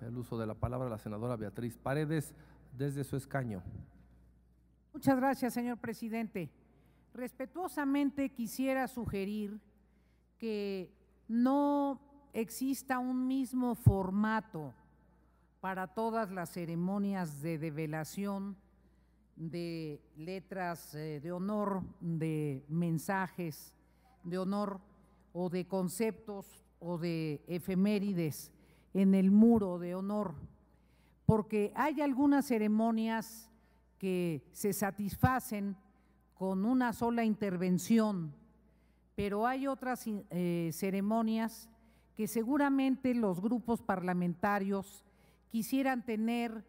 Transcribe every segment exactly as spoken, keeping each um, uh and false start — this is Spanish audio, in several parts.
El uso de la palabra la senadora Beatriz Paredes desde su escaño. Muchas gracias, señor presidente. Respetuosamente quisiera sugerir que no exista un mismo formato para todas las ceremonias de develación, de letras de honor, de mensajes de honor o de conceptos o de efemérides en el Muro de Honor, porque hay algunas ceremonias que se satisfacen con una sola intervención, pero hay otras eh, ceremonias que seguramente los grupos parlamentarios quisieran tener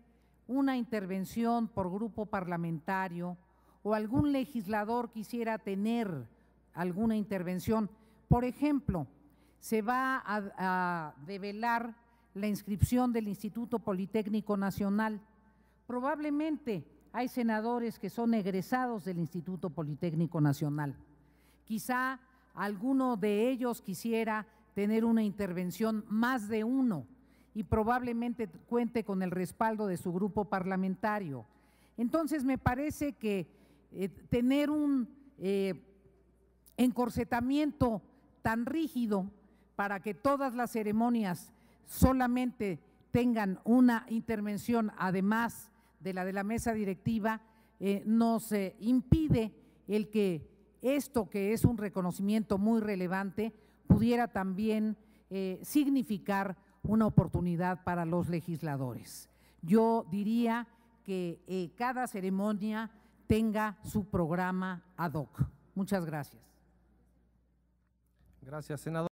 una intervención por grupo parlamentario, o algún legislador quisiera tener alguna intervención. Por ejemplo, se va a, a develar la inscripción del Instituto Politécnico Nacional. Probablemente hay senadores que son egresados del Instituto Politécnico Nacional. Quizá alguno de ellos quisiera tener una intervención, más de uno, y probablemente cuente con el respaldo de su grupo parlamentario. Entonces me parece que eh, tener un eh, encorsetamiento tan rígido para que todas las ceremonias solamente tengan una intervención además de la de la mesa directiva, eh, nos eh, impide el que esto, que es un reconocimiento muy relevante, pudiera también eh, significar una oportunidad para los legisladores. Yo diría que eh, cada ceremonia tenga su programa ad hoc. Muchas gracias. Gracias, senador.